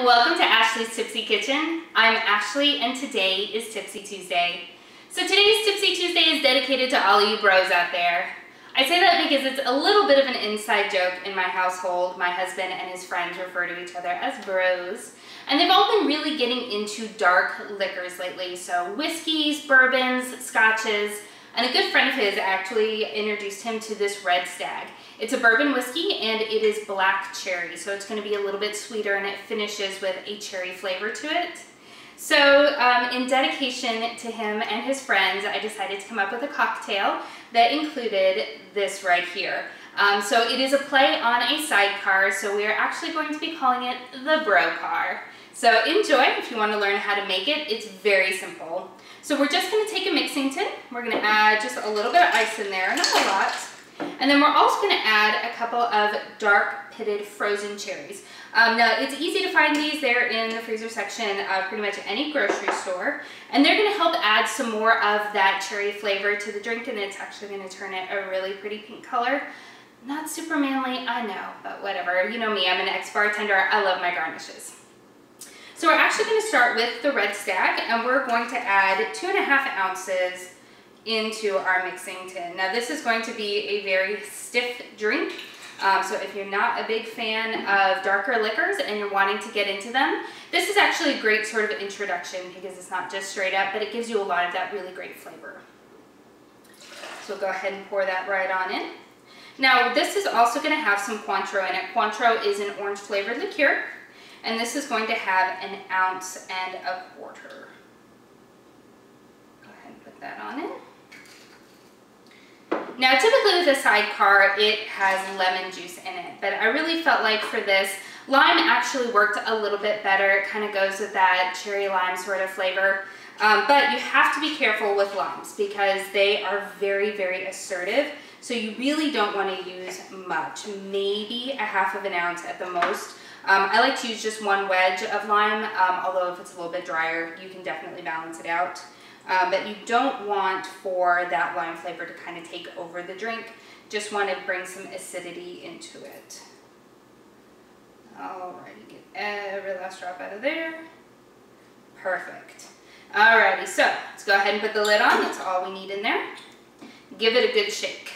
and welcome to Ashley's Tipsy Kitchen. I'm Ashley and today is Tipsy Tuesday. So today's Tipsy Tuesday is dedicated to all of you bros out there. I say that because it's a little bit of an inside joke in my household. My husband and his friends refer to each other as bros. And they've all been really getting into dark liquors lately. So whiskeys, bourbons, scotches, and a good friend of his actually introduced him to this Red Stag. It's a bourbon whiskey and it is black cherry, so it's going to be a little bit sweeter and it finishes with a cherry flavor to it. So in dedication to him and his friends, I decided to come up with a cocktail that included this right here. So it is a play on a sidecar, so we are actually going to be calling it the Bro Car. So enjoy if you want to learn how to make it. It's very simple. So we're just going to take a mixing tin. We're going to add just a little bit of ice in there, not a lot. And then we're also going to add a couple of dark pitted frozen cherries. Now it's easy to find these. They're in the freezer section of pretty much any grocery store. And they're going to help add some more of that cherry flavor to the drink, and it's actually going to turn it a really pretty pink color. Not super manly, I know, but whatever. You know me, I'm an ex-bartender. I love my garnishes. So we're actually going to start with the Red Stag, and we're going to add 2.5 ounces into our mixing tin. Now this is going to be a very stiff drink, so if you're not a big fan of darker liquors and you're wanting to get into them, this is actually a great sort of introduction because it's not just straight up, but it gives you a lot of that really great flavor. So go ahead and pour that right on in. Now this is also going to have some Cointreau in it. Cointreau is an orange flavored liqueur, and this is going to have 1.25 ounces. Go ahead and put that on in. Now typically with a sidecar it has lemon juice in it, but I really felt like for this, lime actually worked a little bit better. It kind of goes with that cherry lime sort of flavor, but you have to be careful with limes because they are very, very assertive. So you really don't want to use much, maybe 1/2 ounce at the most. I like to use just 1 wedge of lime, although if it's a little bit drier, you can definitely balance it out. But you don't want for that lime flavor to kind of take over the drink. Just want to bring some acidity into it. Alrighty, get every last drop out of there. Perfect. Alrighty, so let's go ahead and put the lid on. That's all we need in there. Give it a good shake.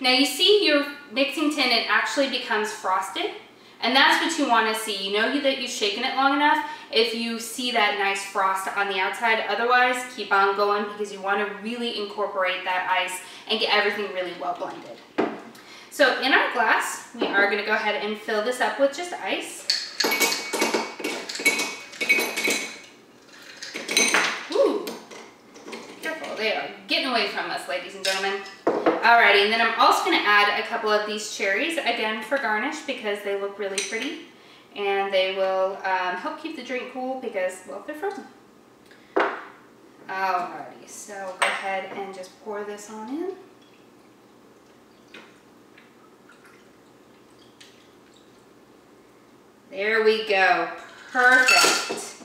Now you see your mixing tin, it actually becomes frosted, and that's what you want to see. You know that you've shaken it long enough if you see that nice frost on the outside. Otherwise, keep on going because you want to really incorporate that ice and get everything really well blended. So in our glass, we are going to go ahead and fill this up with just ice. Ooh, careful, they are getting away from us, ladies and gentlemen. Alrighty, and then I'm also going to add a couple of these cherries, again for garnish, because they look really pretty and they will help keep the drink cool because, well, they're frozen. Alrighty, so go ahead and just pour this on in. There we go. Perfect.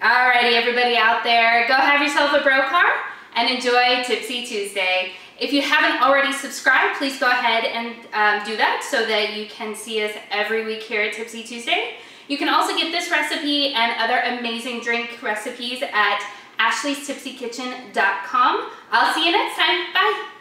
Alrighty, everybody out there, go have yourself a Bro Car and enjoy Tipsy Tuesday. If you haven't already subscribed, please go ahead and do that so that you can see us every week here at Tipsy Tuesday. You can also get this recipe and other amazing drink recipes at ashleystipsykitchen.com. I'll see you next time. Bye.